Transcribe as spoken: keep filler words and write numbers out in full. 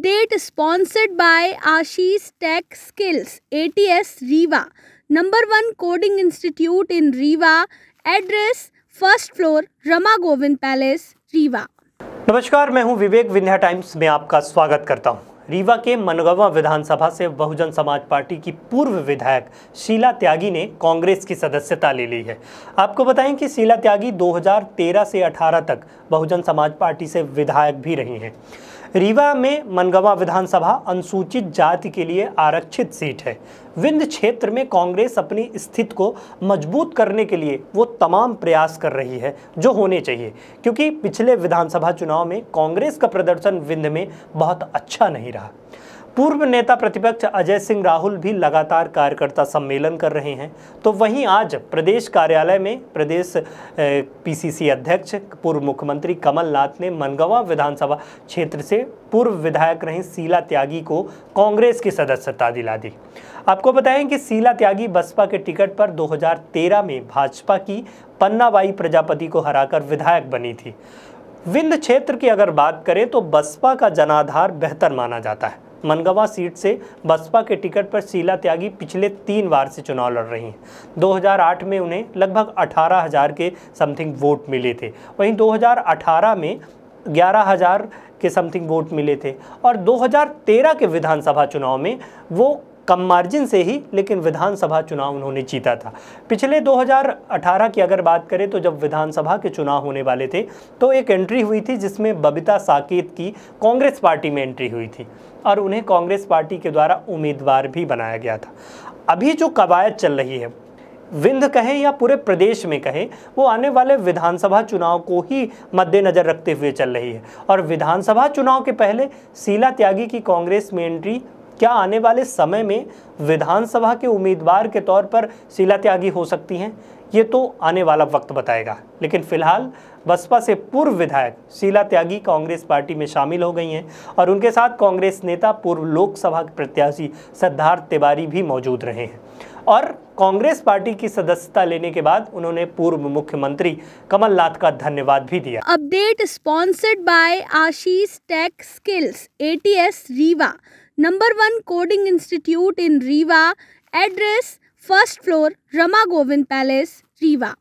Update sponsored by Ashish tech skills ATS Rewa, number one coding institute in Rewa, address first floor Rama Govind palace Rewa. नमस्कार, मैं हूं विवेक, Vindhya times में आपका स्वागत करता हूं। रीवा के मनगवा विधानसभा से बहुजन समाज पार्टी की पूर्व विधायक शीला त्यागी ने कांग्रेस की सदस्यता ले ली है। आपको बताएं कि शीला त्यागी दो हज़ार तेरह से अठारह तक बहुजन समाज पार्टी से विधायक भी रही हैं। रीवा में मनगवा विधानसभा अनुसूचित जाति के लिए आरक्षित सीट है। विंध्य क्षेत्र में कांग्रेस अपनी स्थिति को मजबूत करने के लिए वो तमाम प्रयास कर रही है जो होने चाहिए, क्योंकि पिछले विधानसभा चुनाव में कांग्रेस का प्रदर्शन विंध्य में बहुत अच्छा नहीं रहा। पूर्व नेता प्रतिपक्ष अजय सिंह राहुल भी लगातार कार्यकर्ता सम्मेलन कर रहे हैं, तो वहीं आज प्रदेश कार्यालय में प्रदेश पीसीसी अध्यक्ष पूर्व मुख्यमंत्री कमलनाथ ने मनगवा विधानसभा क्षेत्र से पूर्व विधायक रहीं शीला त्यागी को कांग्रेस की सदस्यता दिला दी। आपको बताएं कि शीला त्यागी बसपा के टिकट पर दो हज़ार तेरह में भाजपा की पन्ना प्रजापति को हराकर विधायक बनी थी। विंध्य क्षेत्र की अगर बात करें तो बसपा का जनाधार बेहतर माना जाता है। मनगवा सीट से बसपा के टिकट पर शीला त्यागी पिछले तीन बार से चुनाव लड़ रही हैं। दो हज़ार आठ में उन्हें लगभग अठारह हज़ार के समथिंग वोट मिले थे, वहीं दो हज़ार अठारह में ग्यारह हज़ार के समथिंग वोट मिले थे और दो हज़ार तेरह के विधानसभा चुनाव में वो कम मार्जिन से ही, लेकिन विधानसभा चुनाव उन्होंने जीता था। पिछले दो हज़ार अठारह की अगर बात करें तो जब विधानसभा के चुनाव होने वाले थे तो एक एंट्री हुई थी जिसमें बबिता साकेत की कांग्रेस पार्टी में एंट्री हुई थी और उन्हें कांग्रेस पार्टी के द्वारा उम्मीदवार भी बनाया गया था। अभी जो कवायद चल रही है, विंध्य कहें या पूरे प्रदेश में कहें, वो आने वाले विधानसभा चुनाव को ही मद्देनज़र रखते हुए चल रही है। और विधानसभा चुनाव के पहले शीला त्यागी की कांग्रेस में एंट्री, क्या आने वाले समय में विधानसभा के उम्मीदवार के तौर पर शीला त्यागी हो सकती हैं, ये तो आने वाला वक्त बताएगा। लेकिन फिलहाल बसपा से पूर्व विधायक शीला त्यागी कांग्रेस पार्टी में शामिल हो गई हैं और उनके साथ कांग्रेस नेता पूर्व लोकसभा के प्रत्याशी सिद्धार्थ तिवारी भी मौजूद रहे हैं। और कांग्रेस पार्टी की सदस्यता लेने के बाद उन्होंने पूर्व मुख्यमंत्री कमलनाथ का धन्यवाद भी दिया। Update sponsored by Ashish tech skills ATS Rewa, number one coding institute in Rewa, address first floor Rama Govind palace Rewa.